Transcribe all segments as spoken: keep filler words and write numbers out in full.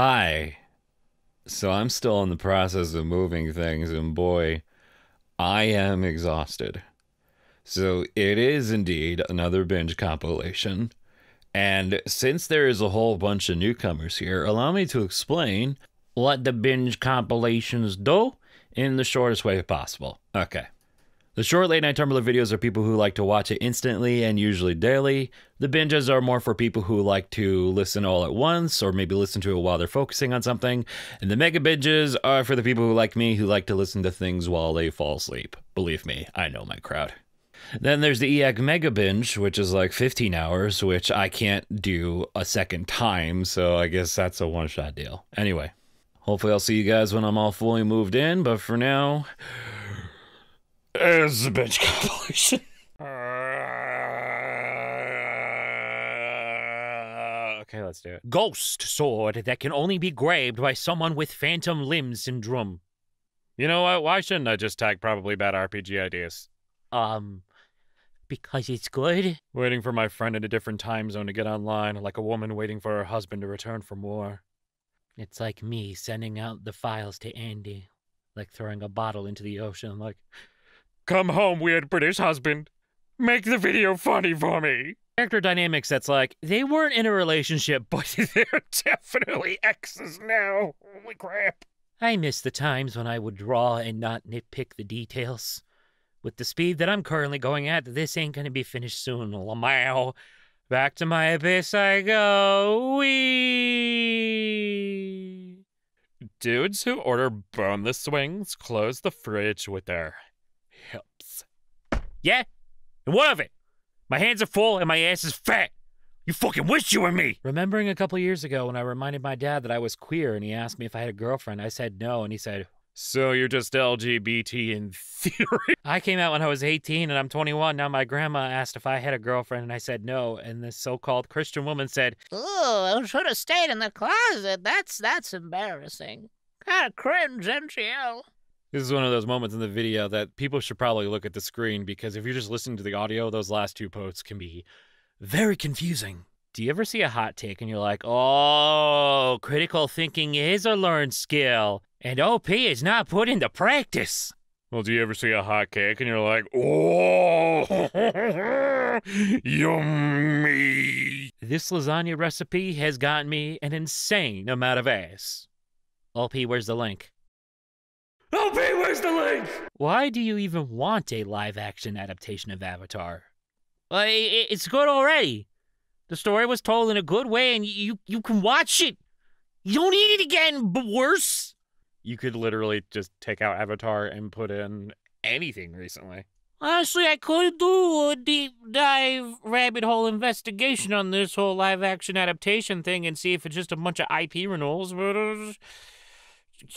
Hi. So I'm still in the process of moving things, and boy, I am exhausted. So it is indeed another binge compilation. And since there is a whole bunch of newcomers here, allow me to explain what the binge compilations do in the shortest way possible. Okay. The short late night Tumblr videos are people who like to watch it instantly and usually daily. The binges are more for people who like to listen all at once or maybe listen to it while they're focusing on something. And the mega binges are for the people who like me who like to listen to things while they fall asleep. Believe me, I know my crowd. Then there's the E A C mega binge, which is like fifteen hours, which I can't do a second time. So I guess that's a one-shot deal. Anyway, hopefully I'll see you guys when I'm all fully moved in. But for now, it's a binge compilation. Okay, let's do it. Ghost sword that can only be grabbed by someone with phantom limb syndrome. You know what? Why shouldn't I just tag probably bad R P G ideas? Um, because it's good. Waiting for my friend in a different time zone to get online, like a woman waiting for her husband to return from war. It's like me sending out the files to Andy, like throwing a bottle into the ocean, like, come home, weird British husband. Make the video funny for me. Character dynamics that's like, they weren't in a relationship, but they're definitely exes now. Holy crap. I miss the times when I would draw and not nitpick the details. With the speed that I'm currently going at, this ain't gonna be finished soon. Lamow. Back to my abyss I go. Wee. Dudes who order boneless wings close the fridge with their hips. Yeah? And what of it? My hands are full and my ass is fat. You fucking wish you were me! Remembering a couple years ago when I reminded my dad that I was queer and he asked me if I had a girlfriend, I said no and he said, so you're just L G B T in theory? I came out when I was eighteen and I'm twenty-one. Now my grandma asked if I had a girlfriend and I said no. And this so-called Christian woman said, oh, I should have stayed in the closet. That's, that's embarrassing. Kind of cringe, M G L. This is one of those moments in the video that people should probably look at the screen because if you're just listening to the audio, those last two posts can be very confusing. Do you ever see a hot take and you're like, oh, critical thinking is a learned skill and O P is not put into practice? Well, do you ever see a hot cake and you're like, oh, yummy. This lasagna recipe has gotten me an insane amount of ass. O P, where's the link? O P, where's the link? Why do you even want a live-action adaptation of Avatar? Well, it, it's good already. The story was told in a good way, and you, you can watch it. You don't need it again, but worse. You could literally just take out Avatar and put in anything recently. Honestly, I could do a deep dive rabbit hole investigation on this whole live-action adaptation thing and see if it's just a bunch of I P renewals, but Uh,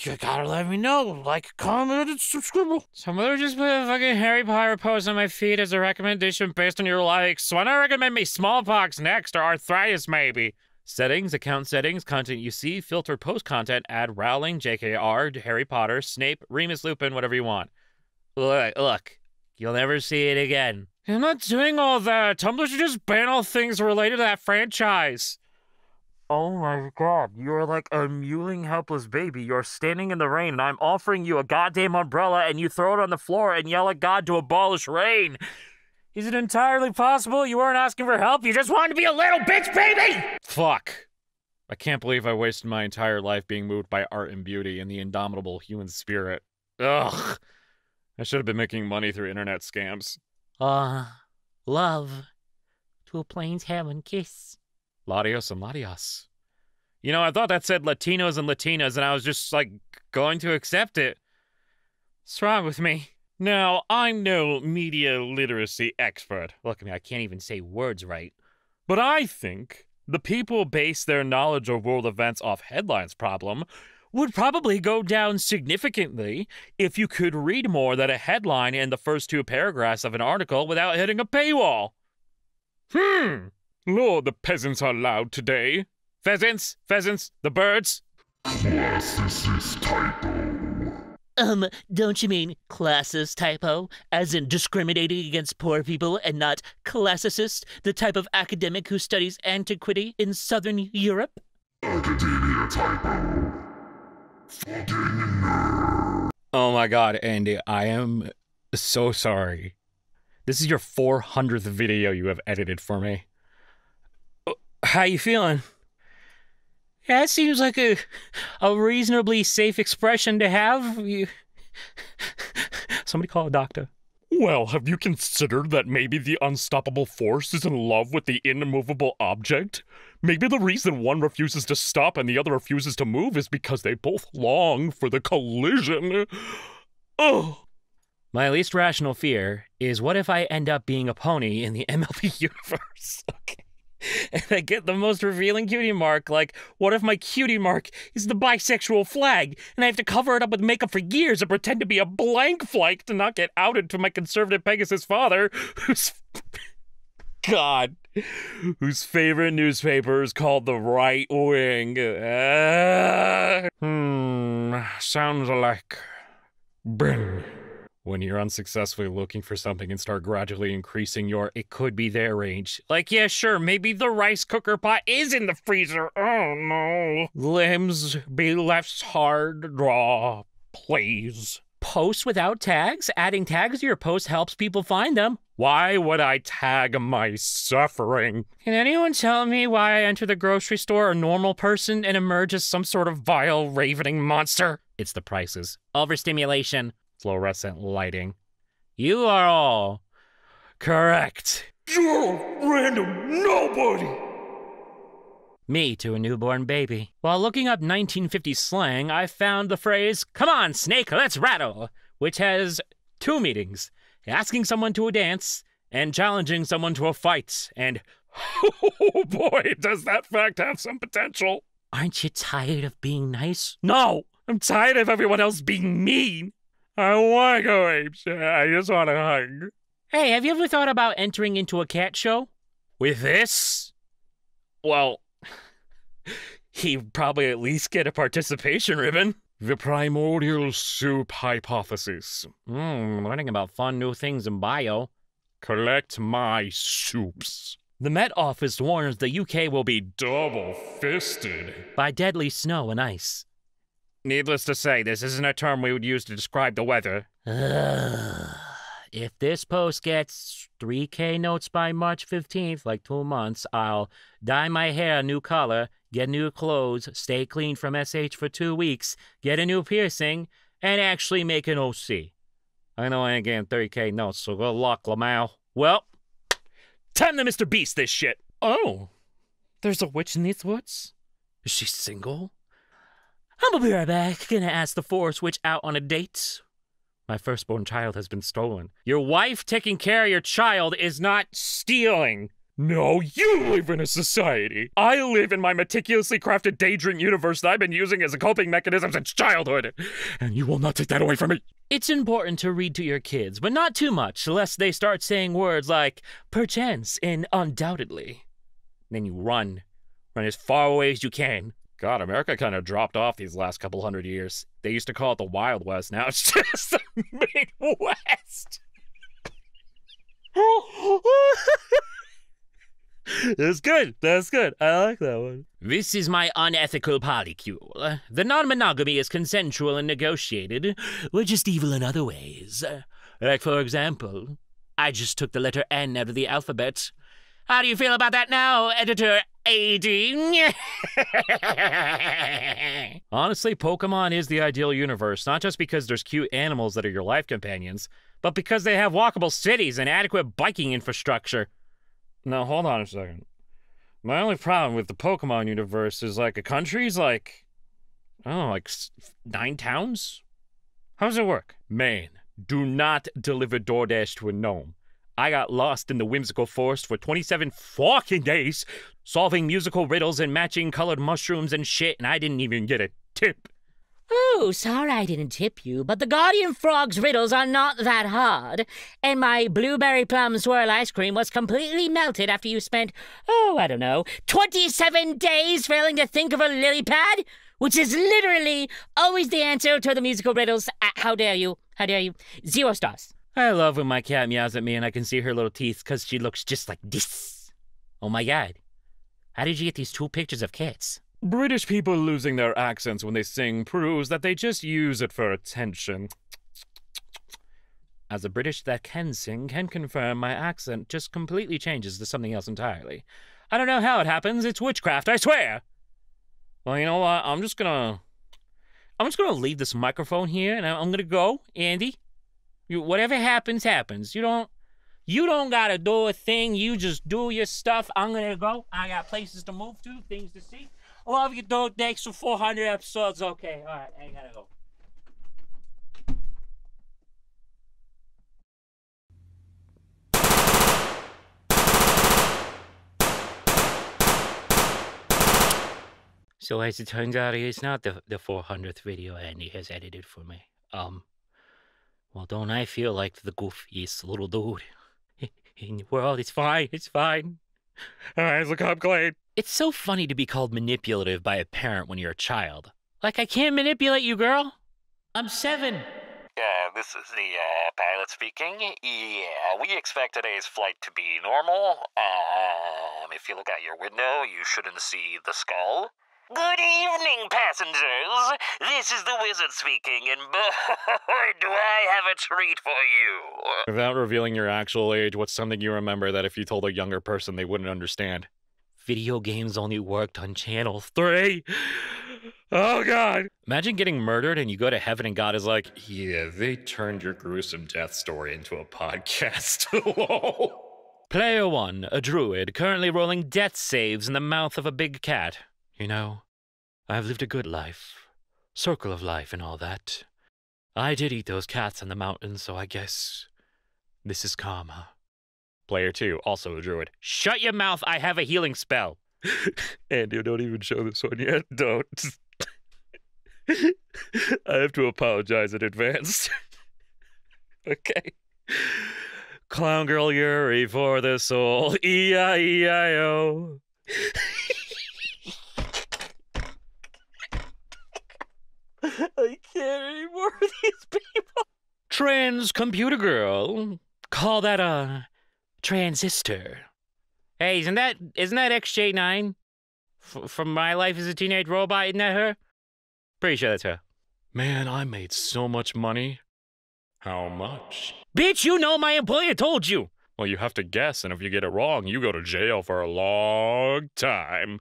you gotta let me know. Like, comment, and subscribe. Somebody just put a fucking Harry Potter post on my feed as a recommendation based on your likes. Why not recommend me smallpox next or arthritis maybe? Settings, account settings, content you see, filter post content, add Rowling, J K R, Harry Potter, Snape, Remus Lupin, whatever you want. Look, look, you'll never see it again. I'm not doing all that. Tumblr should just ban all things related to that franchise. Oh my god, you're like a mewling helpless baby. You're standing in the rain and I'm offering you a goddamn umbrella and you throw it on the floor and yell at God to abolish rain. Is it entirely possible you weren't asking for help? You just wanted to be a little bitch baby! Fuck. I can't believe I wasted my entire life being moved by art and beauty and the indomitable human spirit. Ugh. I should have been making money through internet scams. Ah, uh, love to a plains heaven kiss. Latios and Latias. You know, I thought that said Latinos and Latinas, and I was just, like, going to accept it. What's wrong with me? Now, I'm no media literacy expert. Look at me, I can't even say words right. But I think the people base their knowledge of world events off headlines problem would probably go down significantly if you could read more than a headline in the first two paragraphs of an article without hitting a paywall. Hmm. Lord, the peasants are loud today. Pheasants, pheasants, the birds. Classicist typo. Um, don't you mean classist typo? As in discriminating against poor people and not classicist, the type of academic who studies antiquity in southern Europe? Academia typo. Fucking nerd. Oh my god, Andy, I am so sorry. This is your four hundredth video you have edited for me. How you feeling? That seems like a a reasonably safe expression to have. You... Somebody call a doctor. Well, have you considered that maybe the unstoppable force is in love with the immovable object? Maybe the reason one refuses to stop and the other refuses to move is because they both long for the collision. Oh. My least rational fear is, what if I end up being a pony in the M L B universe? Okay. And I get the most revealing cutie mark, like, what if my cutie mark is the bisexual flag, and I have to cover it up with makeup for years and pretend to be a blank flag to not get outed to my conservative Pegasus father, who's... God. Whose favorite newspaper is called The Right Wing. Uh... Hmm, sounds like... Brr. When you're unsuccessfully looking for something and start gradually increasing your it could be their range. Like, yeah, sure, maybe the rice cooker pot is in the freezer. Oh, no. Limbs be left's hard draw, please. Posts without tags? Adding tags to your post helps people find them. Why would I tag my suffering? Can anyone tell me why I enter the grocery store a normal person and emerge as some sort of vile, ravening monster? It's the prices. Overstimulation. Fluorescent lighting. You are all correct. You're a random nobody. Me to a newborn baby. While looking up nineteen fifties slang, I found the phrase, come on, snake, let's rattle, which has two meanings, asking someone to a dance and challenging someone to a fight. And oh boy, does that fact have some potential. Aren't you tired of being nice? No, I'm tired of everyone else being mean. I wanna go apeshit. I just wanna hug. Hey, have you ever thought about entering into a cat show? With this? Well, he'd probably at least get a participation ribbon. The primordial soup hypothesis. Mmm, learning about fun new things in bio. Collect my soups. The Met Office warns the U K will be double-fisted by deadly snow and ice. Needless to say, this isn't a term we would use to describe the weather. Uh, if this post gets three K notes by March fifteenth, like two months, I'll dye my hair a new color, get new clothes, stay clean from S H for two weeks, get a new piercing, and actually make an O C. I know I ain't getting thirty K notes, so good luck, Lamau. Well, time to Mister Beast this shit. Oh, there's a witch in these woods? Is she single? I'm gonna be right back. Gonna ask the forest witch out on a date. My firstborn child has been stolen. Your wife taking care of your child is not stealing. No, you live in a society. I live in my meticulously crafted daydream universe that I've been using as a coping mechanism since childhood. And you will not take that away from me. It's important to read to your kids, but not too much, lest they start saying words like perchance and undoubtedly. And then you run. Run as far away as you can. God, America kind of dropped off these last couple hundred years. They used to call it the Wild West. Now it's just the Midwest. That's good. That's good. I like that one. This is my unethical polycule. The non-monogamy is consensual and negotiated. We're just evil in other ways. Like, for example, I just took the letter N out of the alphabet. How do you feel about that now, Editor A D? Honestly, Pokemon is the ideal universe, not just because there's cute animals that are your life companions, but because they have walkable cities and adequate biking infrastructure. Now, hold on a second. My only problem with the Pokemon universe is, like, a country's, like, I don't know, like, nine towns? How does it work? Man, do not deliver DoorDash to a gnome. I got lost in the whimsical forest for twenty-seven fucking days, solving musical riddles and matching colored mushrooms and shit, and I didn't even get a tip. Oh, sorry I didn't tip you, but the Guardian Frog's riddles are not that hard, and my blueberry plum swirl ice cream was completely melted after you spent, oh, I don't know, twenty-seven days failing to think of a lily pad, which is literally always the answer to the musical riddles. Uh, how dare you? How dare you? Zero stars. I love when my cat meows at me and I can see her little teeth because she looks just like this. Oh my god. How did you get these two pictures of cats? British people losing their accents when they sing proves that they just use it for attention. As a British that can sing can confirm, my accent just completely changes to something else entirely. I don't know how it happens. It's witchcraft, I swear. Well, you know what? I'm just gonna... I'm just gonna leave this microphone here, and I'm gonna go, Andy. You, whatever happens, happens. You don't... You don't gotta do a thing. You just do your stuff. I'm gonna go. I got places to move to, things to see. Love you, dude. Thanks for four hundred episodes. Okay, all right. I gotta go. So as it turns out, it's not the, the four hundredth video Andy has edited for me. Um, well, don't I feel like the goofiest little dude in the world? It's fine, it's fine. All right, look how I'm clean. It's so funny to be called manipulative by a parent when you're a child. Like, I can't manipulate you, girl. I'm seven. Uh, this is the uh, pilot speaking. Yeah, we expect today's flight to be normal. Um, if you look out your window, you shouldn't see the skull. Good evening, passengers. This is the wizard speaking, and boy, do I have a treat for you. Without revealing your actual age, what's something you remember that if you told a younger person, they wouldn't understand? Video games only worked on channel three. Oh, God. Imagine getting murdered and you go to heaven and God is like, yeah, they turned your gruesome death story into a podcast. Player one, a druid, currently rolling death saves in the mouth of a big cat. You know, I've lived a good life, circle of life and all that. I did eat those cats in the mountains, so I guess this is karma. Player two, also a druid. Shut your mouth, I have a healing spell. Andy, don't even show this one yet. Don't. I have to apologize in advance. Okay. Clown girl Yuri for the soul. E I E I O. I can't anymore with these people. Trans computer girl. Call that a... transistor. Hey, isn't that isn't that X J nine F from My Life as a Teenage Robot? Isn't that her? Pretty sure that's her. Man, I made so much money. How much? Bitch, you know my employer told you. Well, you have to guess, and if you get it wrong, you go to jail for a long time.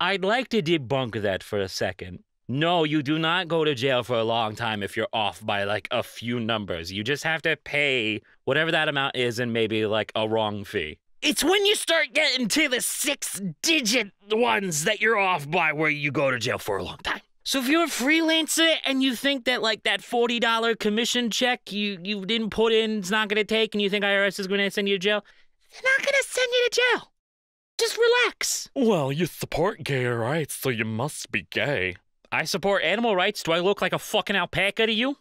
I'd like to debunk that for a second. No, you do not go to jail for a long time if you're off by, like, a few numbers. You just have to pay whatever that amount is and maybe, like, a wrong fee. It's when you start getting to the six-digit ones that you're off by where you go to jail for a long time. So if you're a freelancer and you think that, like, that forty dollar commission check you, you didn't put in is not going to take and you think I R S is going to send you to jail, they're not going to send you to jail. Just relax. Well, you support gay rights, so you must be gay. I support animal rights. Do I look like a fucking alpaca to you?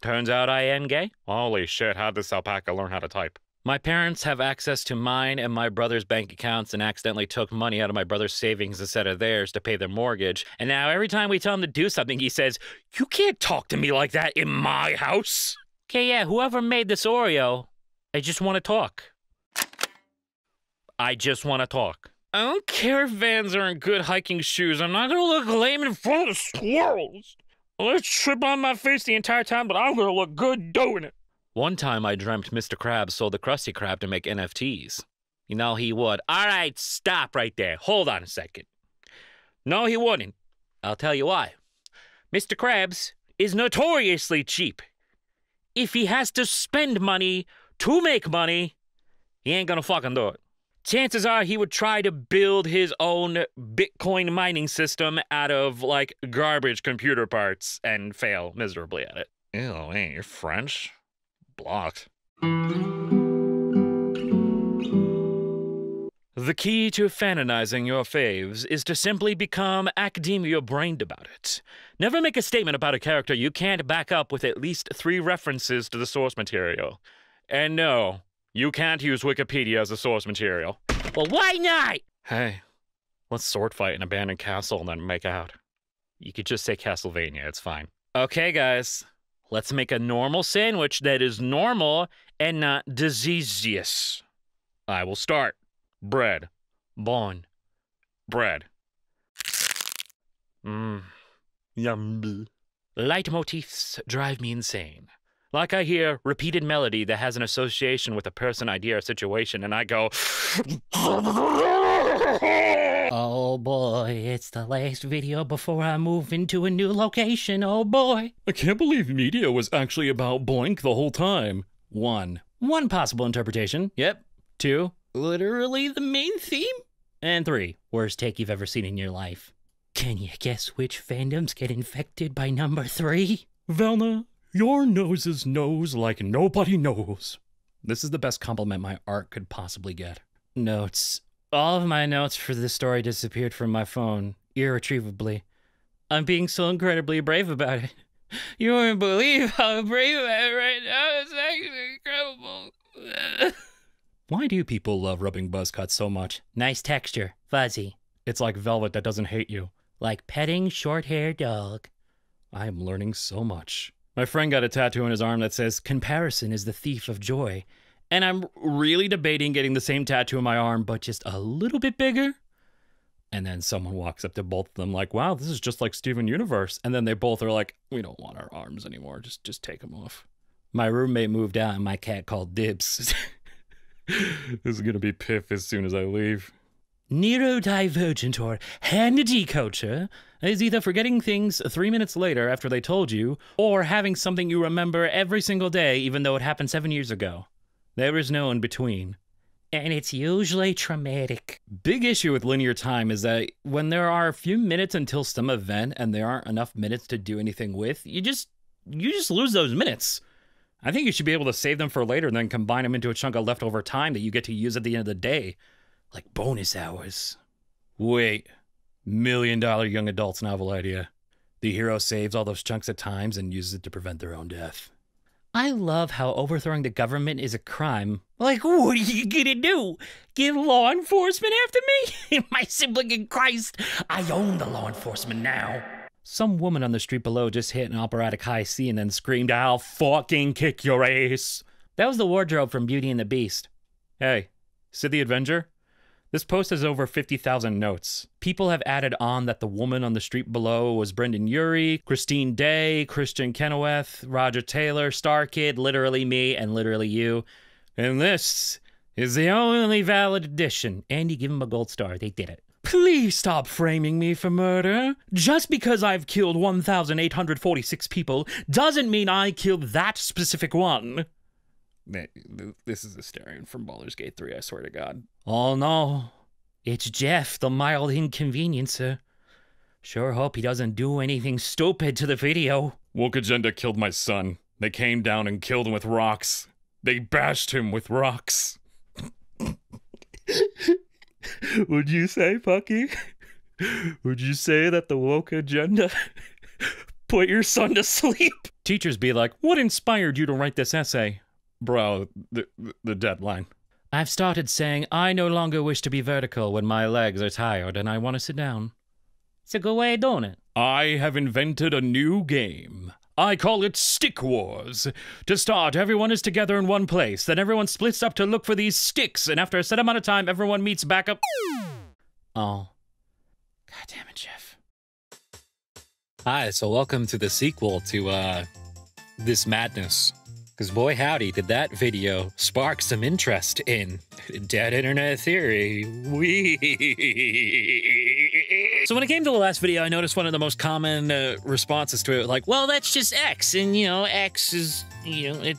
Turns out I am gay. Holy shit, how'd this alpaca learn how to type? My parents have access to mine and my brother's bank accounts and accidentally took money out of my brother's savings instead of theirs to pay their mortgage. And now every time we tell him to do something, he says, "You can't talk to me like that in my house." Okay, yeah, whoever made this Oreo, I just want to talk. I just want to talk. I don't care if Vans aren't good hiking shoes. I'm not gonna look lame in front of squirrels. I'll just trip on my face the entire time, but I'm gonna look good doing it. One time I dreamt Mister Krabs sold the Krusty Krab to make N F Ts. You know he would. All right, stop right there. Hold on a second. No, he wouldn't. I'll tell you why. Mister Krabs is notoriously cheap. If he has to spend money to make money, he ain't gonna fucking do it. Chances are he would try to build his own Bitcoin mining system out of, like, garbage computer parts and fail miserably at it. Ew, hey, you're French? Blocked. The key to fanatizing your faves is to simply become academia-brained about it. Never make a statement about a character you can't back up with at least three references to the source material. And no... you can't use Wikipedia as a source material. Well, why not? Hey, let's sword fight an abandoned castle and then make out. You could just say Castlevania, it's fine. Okay, guys, let's make a normal sandwich that is normal and not diseaseous. I will start. Bread, bun, bread. Mmm, yummy. Leitmotifs drive me insane. Like I hear repeated melody that has an association with a person, idea, or situation, and I go, oh boy, it's the last video before I move into a new location, oh boy. I can't believe media was actually about blank the whole time. One. One possible interpretation. Yep. Two. Literally the main theme. And three. Worst take you've ever seen in your life. Can you guess which fandoms get infected by number three? Velna, your nose is nose like nobody knows. This is the best compliment my art could possibly get. Notes. All of my notes for this story disappeared from my phone, irretrievably. I'm being so incredibly brave about it. You wouldn't believe how brave I am right now. It's actually incredible. Why do people love rubbing buzz cuts so much? Nice texture. Fuzzy. It's like velvet that doesn't hate you. Like petting short-haired dog. I am learning so much. My friend got a tattoo on his arm that says, comparison is the thief of joy. And I'm really debating getting the same tattoo on my arm, but just a little bit bigger. And then someone walks up to both of them like, wow, this is just like Steven Universe. And then they both are like, we don't want our arms anymore. Just, just take them off. My roommate moved out and my cat called dibs. This is going to be piff as soon as I leave. Neurodivergent or H A D D culture is either forgetting things three minutes later after they told you, or having something you remember every single day even though it happened seven years ago. There is no in between. And it's usually traumatic. Big issue with linear time is that when there are a few minutes until some event and there aren't enough minutes to do anything with, you just, you just lose those minutes. I think you should be able to save them for later and then combine them into a chunk of leftover time that you get to use at the end of the day. Like bonus hours. Wait. Million Dollar Young Adults novel idea. The hero saves all those chunks at times and uses it to prevent their own death. I love how overthrowing the government is a crime. Like, what are you gonna do? Give law enforcement after me? My sibling in Christ, I own the law enforcement now. Some woman on the street below just hit an operatic high C and then screamed, I'll fucking kick your ass. That was the wardrobe from Beauty and the Beast. Hey, Sid the Avenger? This post has over fifty thousand notes. People have added on that the woman on the street below was Brendan Urie, Christine Day, Christian Kenoweth, Roger Taylor, Star Kid, literally me, and literally you. And this is the only valid addition. Andy, give him a gold star. They did it. Please stop framing me for murder. Just because I've killed one thousand eight hundred forty-six people doesn't mean I killed that specific one. This is Hysterion from Baldur's Gate three, I swear to God. Oh no, it's Jeff, the mild inconveniencer. Sure hope he doesn't do anything stupid to the video. Woke Agenda killed my son. They came down and killed him with rocks. They bashed him with rocks. Would you say, Pucky? Would you say that the woke agenda put your son to sleep? Teachers be like, what inspired you to write this essay? Bro, the, the deadline. I've started saying I no longer wish to be vertical when my legs are tired and I want to sit down. It's a good way of doing it. I have invented a new game. I call it Stick Wars. To start, everyone is together in one place. Then everyone splits up to look for these sticks. And after a set amount of time, everyone meets back up. Oh. God damn it, Jeff. Hi, so welcome to the sequel to uh, this madness. Because boy howdy, did that video spark some interest in Dead Internet Theory. Wee. So when it came to the last video, I noticed one of the most common uh, responses to it was like, well, that's just X. And, you know, X is, you know, it...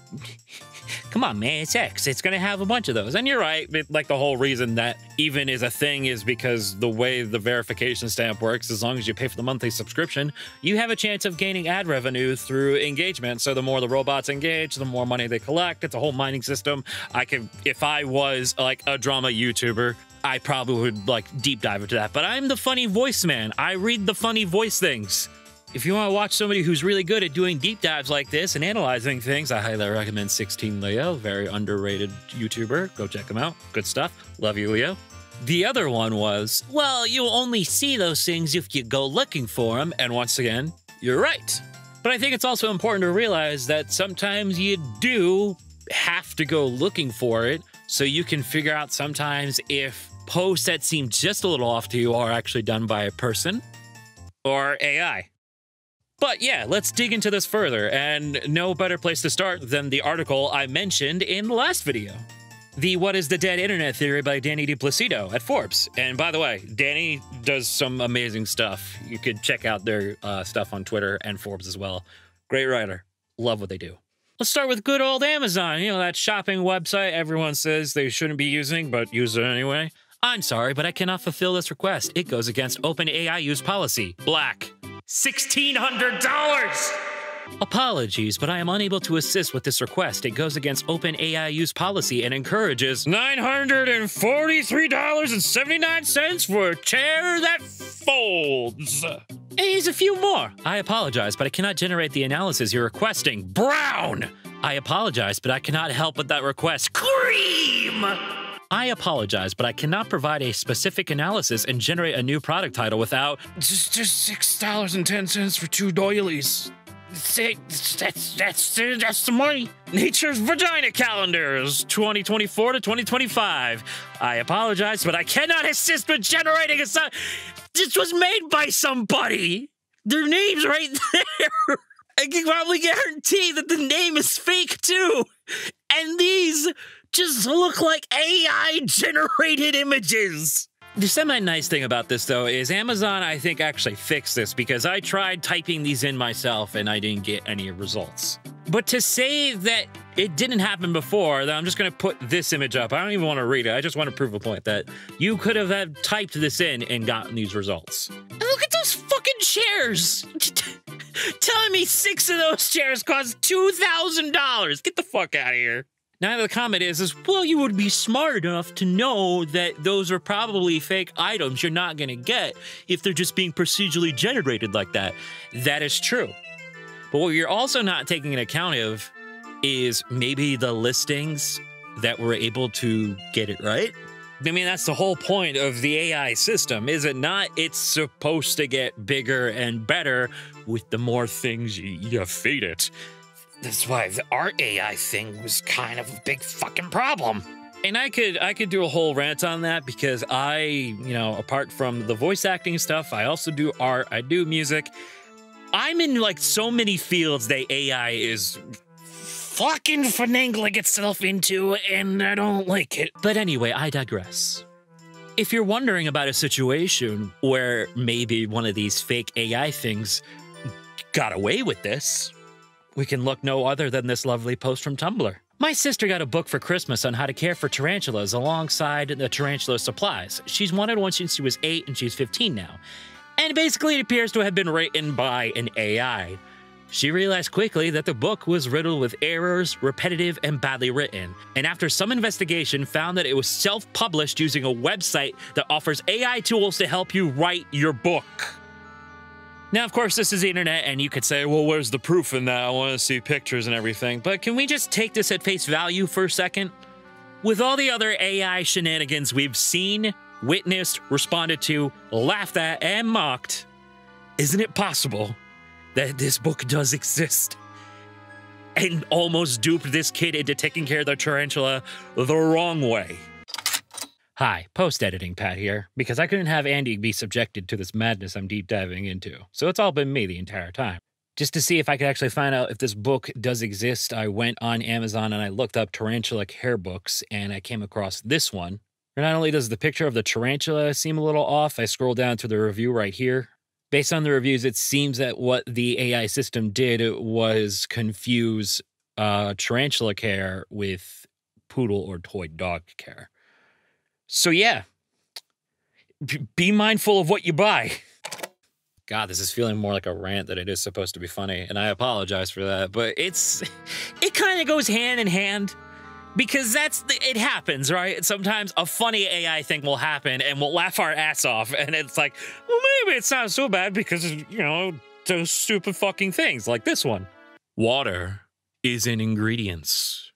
Come on, man, it's X. It's going to have a bunch of those. And you're right. It, like, the whole reason that even is a thing is because the way the verification stamp works, as long as you pay for the monthly subscription, you have a chance of gaining ad revenue through engagement. So the more the robots engage, the more money they collect. It's a whole mining system. I could, if I was, like, a drama YouTuber, I probably would, like, deep dive into that. But I'm the funny voice man. I read the funny voice things. If you want to watch somebody who's really good at doing deep dives like this and analyzing things, I highly recommend sixteen Leo, very underrated YouTuber. Go check him out. Good stuff. Love you, Leo. The other one was, well, you'll only see those things if you go looking for them. And once again, you're right. But I think it's also important to realize that sometimes you do have to go looking for it so you can figure out sometimes if posts that seem just a little off to you are actually done by a person or A I. But yeah, let's dig into this further, and no better place to start than the article I mentioned in the last video. The What is the Dead Internet Theory by Danny DiPlacido at Forbes. And by the way, Danny does some amazing stuff. You could check out their uh, stuff on Twitter and Forbes as well. Great writer. Love what they do. Let's start with good old Amazon. You know, that shopping website everyone says they shouldn't be using, but use it anyway. I'm sorry, but I cannot fulfill this request. It goes against OpenAI use policy. Black. sixteen hundred dollars! Apologies, but I am unable to assist with this request. It goes against OpenAI use policy and encourages nine hundred forty-three dollars and seventy-nine cents for a chair that folds. Here's a few more. I apologize, but I cannot generate the analysis you're requesting. Brown. I apologize, but I cannot help with that request. Cream. I apologize, but I cannot provide a specific analysis and generate a new product title without just, just six dollars and ten cents for two doilies. That's, that's, that's, that's the money. Nature's Vagina Calendars, twenty twenty-four to twenty twenty-five. I apologize, but I cannot assist with generating a sign. This was made by somebody. Their name's right there. I can probably guarantee that the name is fake too. And these just look like A I-generated images. The semi-nice thing about this, though, is Amazon, I think, actually fixed this, because I tried typing these in myself and I didn't get any results. But to say that it didn't happen before, then I'm just going to put this image up. I don't even want to read it. I just want to prove a point that you could have had typed this in and gotten these results. And look at those fucking chairs. Telling me six of those chairs cost two thousand dollars. Get the fuck out of here. Now the comment is, is, well, you would be smart enough to know that those are probably fake items you're not going to get if they're just being procedurally generated like that. That is true. But what you're also not taking into account of is maybe the listings that were able to get it right. I mean, that's the whole point of the A I system, is it not? It's supposed to get bigger and better with the more things you, you feed it. That's why the art A I thing was kind of a big fucking problem. And I could I could do a whole rant on that, because I, you know, apart from the voice acting stuff, I also do art, I do music. I'm in like so many fields that A I is fucking finagling itself into, and I don't like it. But anyway, I digress. If you're wondering about a situation where maybe one of these fake A I things got away with this, we can look no other than this lovely post from Tumblr. My sister got a book for Christmas on how to care for tarantulas alongside the tarantula supplies. She's wanted one since she was eight, and she's fifteen now. And basically it appears to have been written by an A I. She realized quickly that the book was riddled with errors, repetitive, and badly written. And after some investigation, found that it was self-published using a website that offers A I tools to help you write your book. Now, of course, this is the internet, and you could say, well, where's the proof in that? I want to see pictures and everything. But can we just take this at face value for a second? With all the other A I shenanigans we've seen, witnessed, responded to, laughed at, and mocked, isn't it possible that this book does exist and almost duped this kid into taking care of the tarantula the wrong way? Hi, post-editing Pat here, because I couldn't have Andy be subjected to this madness I'm deep diving into, so it's all been me the entire time. Just to see if I could actually find out if this book does exist, I went on Amazon and I looked up tarantula care books, and I came across this one. And not only does the picture of the tarantula seem a little off, I scroll down to the review right here. Based on the reviews, it seems that what the A I system did was confuse uh, tarantula care with poodle or toy dog care. So yeah, be mindful of what you buy. God, this is feeling more like a rant than it is supposed to be funny, and I apologize for that, but it's, it kind of goes hand in hand, because that's, the, it happens, right? Sometimes a funny A I thing will happen and we'll laugh our ass off, and it's like, well, maybe it's not so bad because, you know, those stupid fucking things like this one. Water is in ingredients.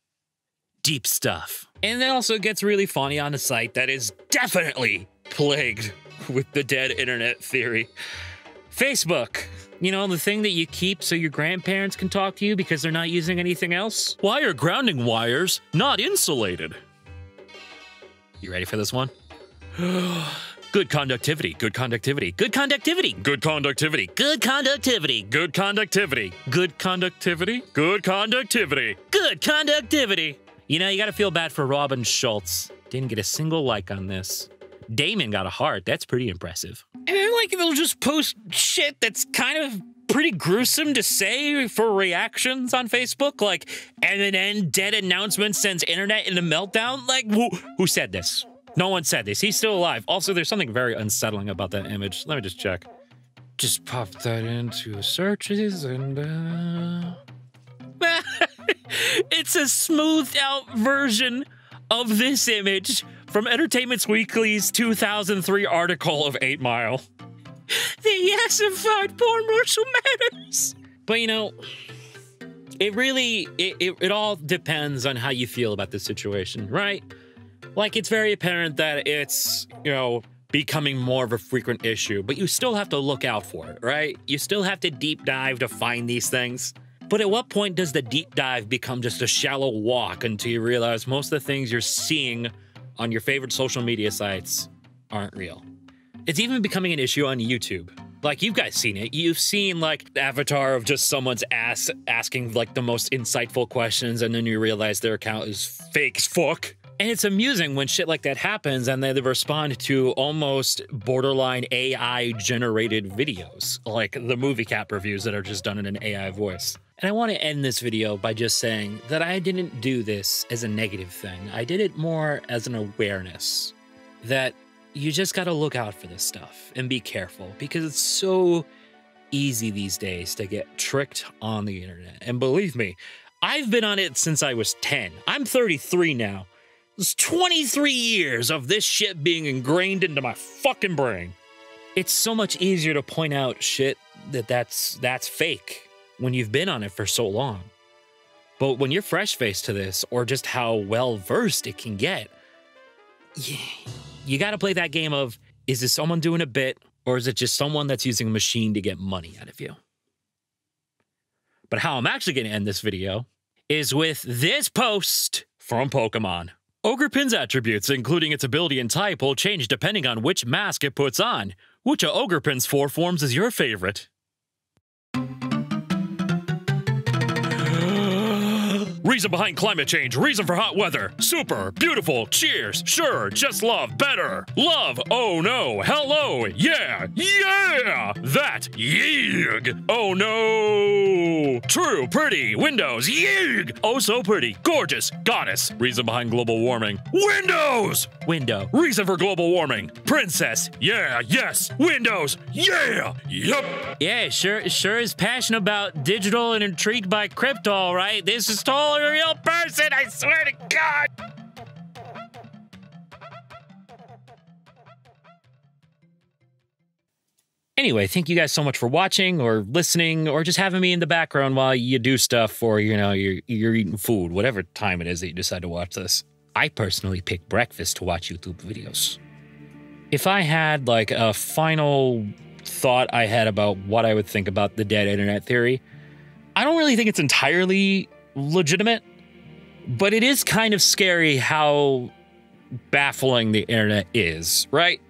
Deep stuff. And then also gets really funny on a site that is definitely plagued with the dead internet theory. Facebook, you know, the thing that you keep so your grandparents can talk to you because they're not using anything else. Why are grounding wires not insulated? You ready for this one? Good conductivity, good conductivity, good conductivity, good conductivity, good conductivity, good conductivity, good conductivity, good conductivity, good conductivity. You know, you gotta feel bad for Robin Schultz. Didn't get a single like on this. Damon got a heart. That's pretty impressive. And then, like, they'll just post shit that's kind of pretty gruesome to say for reactions on Facebook, like M N N dead announcement sends internet in a meltdown. Like, who, who said this? No one said this. He's still alive. Also, there's something very unsettling about that image. Let me just check. Just pop that into searches and... Uh... It's a smoothed out version of this image from Entertainment Weekly's two thousand three article of eight mile. The assified porn martial matters. But you know, it really, it, it, it all depends on how you feel about this situation, right? Like, it's very apparent that it's, you know, becoming more of a frequent issue, but you still have to look out for it, right? You still have to deep dive to find these things. But at what point does the deep dive become just a shallow walk until you realize most of the things you're seeing on your favorite social media sites aren't real? It's even becoming an issue on YouTube. Like, you've guys seen it. You've seen, like, the avatar of just someone's ass asking, like, the most insightful questions, and then you realize their account is fake as fuck. And it's amusing when shit like that happens and they respond to almost borderline A I-generated videos, like the movie cap reviews that are just done in an A I voice. And I want to end this video by just saying that I didn't do this as a negative thing. I did it more as an awareness that you just got to look out for this stuff and be careful, because it's so easy these days to get tricked on the internet. And believe me, I've been on it since I was ten. I'm thirty-three now. It's twenty-three years of this shit being ingrained into my fucking brain. It's so much easier to point out shit that that's, that's fake when you've been on it for so long. But when you're fresh-faced to this, or just how well-versed it can get, yeah, you got to play that game of, is this someone doing a bit, or is it just someone that's using a machine to get money out of you? But how I'm actually going to end this video is with this post from Pokemon. Ogrepin's attributes, including its ability and type, will change depending on which mask it puts on. Which of Ogrepin's four forms is your favorite? Reason behind climate change, reason for hot weather. Super, beautiful, cheers, sure, just love, better. Love, oh no, hello, yeah, yeah, that, yeeg. Oh no, true, pretty, windows, yeeg. Oh so pretty, gorgeous, goddess. Reason behind global warming, windows. Window. Reason for global warming, princess, yeah, yes, windows, yeah, yep. Yeah, sure, sure is passionate about digital and intrigued by crypto, right? This is taller. A real person, I swear to God! Anyway, thank you guys so much for watching or listening or just having me in the background while you do stuff, or, you know, you're, you're eating food, whatever time it is that you decide to watch this. I personally pick breakfast to watch YouTube videos. If I had, like, a final thought I had about what I would think about the dead internet theory, I don't really think it's entirely legitimate, but it is kind of scary how baffling the internet is, right?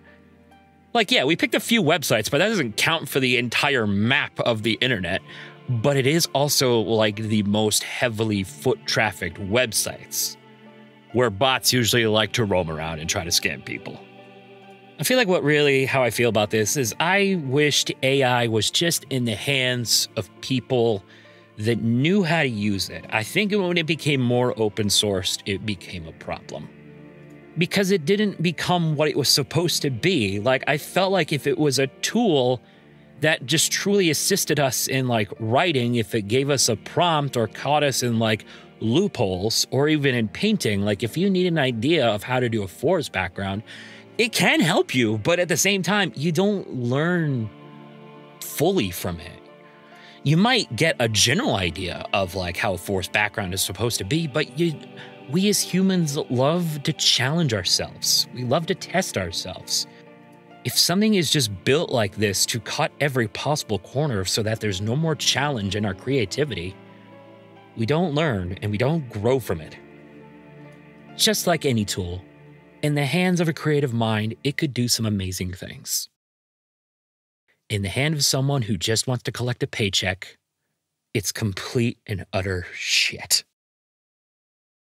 Like, yeah, we picked a few websites, but that doesn't count for the entire map of the internet. But it is also, like, the most heavily foot-trafficked websites, where bots usually like to roam around and try to scam people. I feel like what really, how I feel about this is I wished A I was just in the hands of people that knew how to use it. I think when it became more open sourced, it became a problem because it didn't become what it was supposed to be. Like, I felt like if it was a tool that just truly assisted us in, like, writing, if it gave us a prompt or caught us in, like, loopholes, or even in painting, like, if you need an idea of how to do a forest background, it can help you, but at the same time, you don't learn fully from it. You might get a general idea of, like, how a forest background is supposed to be, but you, we as humans love to challenge ourselves. We love to test ourselves. If something is just built like this to cut every possible corner so that there's no more challenge in our creativity, we don't learn and we don't grow from it. Just like any tool, In the hands of a creative mind, it could do some amazing things. In the hand of someone who just wants to collect a paycheck, it's complete and utter shit.